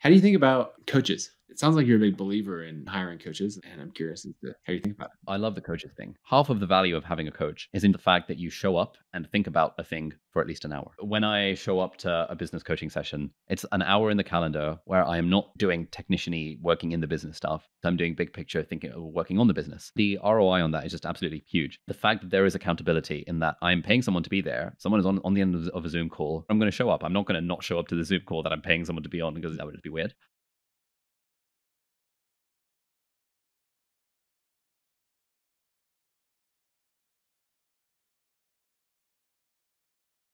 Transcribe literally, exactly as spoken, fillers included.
How do you think about coaches? It sounds like you're a big believer in hiring coaches, and I'm curious as to how you think about it. I love the coaches thing. Half of the value of having a coach is in the fact that you show up and think about a thing for at least an hour. When I show up to a business coaching session, it's an hour in the calendar where I am not doing technician-y working in the business stuff. I'm doing big picture thinking, working on the business. The R O I on that is just absolutely huge. The fact that there is accountability in that I'm paying someone to be there. Someone is on, on the end of a Zoom call. I'm going to show up. I'm not going to not show up to the Zoom call that I'm paying someone to be on because that would just be weird.